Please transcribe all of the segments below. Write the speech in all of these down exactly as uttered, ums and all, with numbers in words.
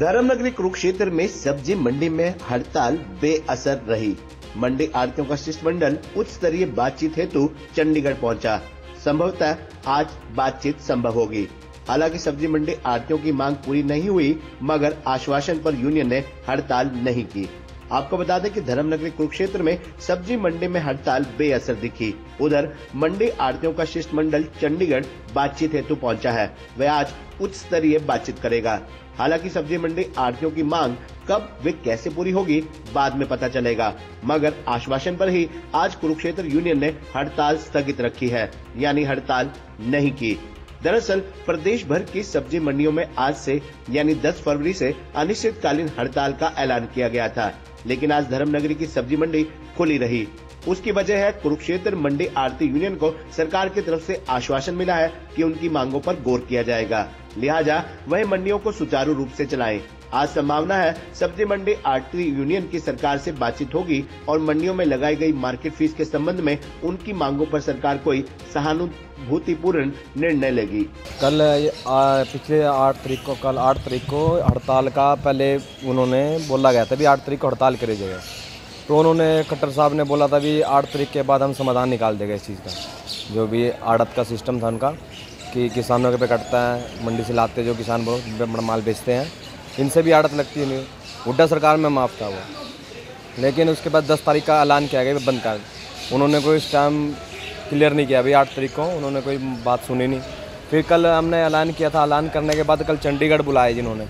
धर्मनगरी कुरुक्षेत्र में सब्जी मंडी में हड़ताल बेअसर रही। मंडी आड़तियों का शिष्टमंडल उच्च स्तरीय बातचीत हेतु चंडीगढ़ पहुंचा। संभवतः आज बातचीत संभव होगी। हालांकि सब्जी मंडी आड़तियों की मांग पूरी नहीं हुई, मगर आश्वासन पर यूनियन ने हड़ताल नहीं की। आपको बता दें कि धर्मनगरी कुरुक्षेत्र में सब्जी मंडी में हड़ताल बेअसर दिखी। उधर मंडी आड़तियों का शिष्टमंडल चंडीगढ़ बातचीत हेतु पहुंचा है। वह आज उच्च स्तरीय बातचीत करेगा। हालांकि सब्जी मंडी आड़तियों की मांग कब वे कैसे पूरी होगी बाद में पता चलेगा, मगर आश्वासन पर ही आज कुरुक्षेत्र यूनियन ने हड़ताल स्थगित रखी है, यानी हड़ताल नहीं की। दरअसल प्रदेश भर की सब्जी मंडियों में आज से यानी दस फरवरी से अनिश्चितकालीन हड़ताल का ऐलान किया गया था, लेकिन आज धर्मनगरी की सब्जी मंडी खुली रही। उसकी वजह है कुरुक्षेत्र मंडी आड़ती यूनियन को सरकार की तरफ से आश्वासन मिला है कि उनकी मांगों पर गौर किया जाएगा, लिहाजा वह मंडियों को सुचारू रूप से चलाएं। आज संभावना है सब्जी मंडी आड़ती यूनियन की सरकार से बातचीत होगी और मंडियों में लगाई गई मार्केट फीस के संबंध में उनकी मांगों पर सरकार कोई सहानुभूतिपूर्ण निर्णय लेगी। कल आ, पिछले आठ तारीख को कल आठ तारीख को हड़ताल का पहले उन्होंने बोला गया था भी आठ तारीख को हड़ताल करी जाएगा, तो उन्होंने खट्टर साहब ने बोला था भी आठ तारीख के बाद हम समाधान निकाल देंगे इस चीज़ का। जो भी आड़त का सिस्टम था उनका कि किसानों पे कटता है, मंडी से लाते जो किसान बड़ा माल बेचते हैं इनसे भी आड़त लगती है। नहीं हुड्डा सरकार में माफ़ था वो, लेकिन उसके बाद दस तारीख का ऐलान किया गया बंद का। उन्होंने कोई इस टाइम क्लियर नहीं किया भाई आठ तारीख को, उन्होंने कोई बात सुनी नहीं। फिर कल हमने ऐलान किया था, ऐलान करने के बाद कल चंडीगढ़ बुलाए जिन्होंने,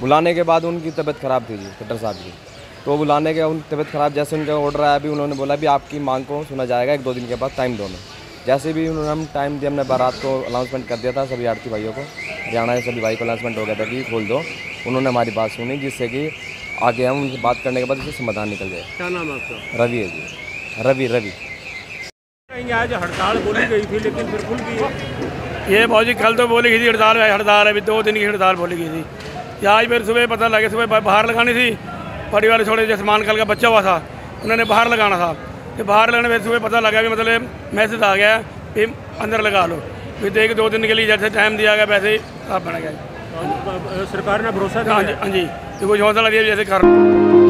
बुलाने के बाद उनकी तबीयत ख़राब थी जी खट्टर साहब की, तो बुलाने के उनकी तबीयत ख़राब जैसे उनका ऑर्डर आया भी उन्होंने बोला भी आपकी मांग को सुना जाएगा एक दो दिन के बाद, टाइम दो। जैसे भी उन्होंने हम टाइम दिया, हमने बारात को अनाउंसमेंट कर दिया था सभी आड़ती भाइयों को, हरियाणा के सभी भाई को अनाउंसमेंट हो गया था कि खोल दो। उन्होंने हमारी बात सुनी, जिससे कि आगे हम उनसे बात करने के बाद इससे समाधान निकल जाए। क्या नाम है आपका? रवि है जी, रवि रवि। आज हड़ताल बोली गई थी लेकिन फिर खुल गई ये भाजी, कल तो बोली गई थी हड़ताल, हड़ताल अभी दो दिन की हड़ताल बोली गई थी। आज मेरे सुबह पता लगे, सुबह बाहर लगानी थी, परिवार छोड़े जैसे मान कल का बच्चा हुआ था उन्होंने बाहर लगाना था, तो बाहर लगाने में सुबह पता लगा भी मतलब मैसेज आ गया कि अंदर लगा लो। फिर देख दो दिन के लिए जैसे टाइम दिया गया वैसे ही आप बना गया। सरकार ने भरोसा दिया, हाँ जी हाँ जी, तो कुछ हौसला दिया जैसे कर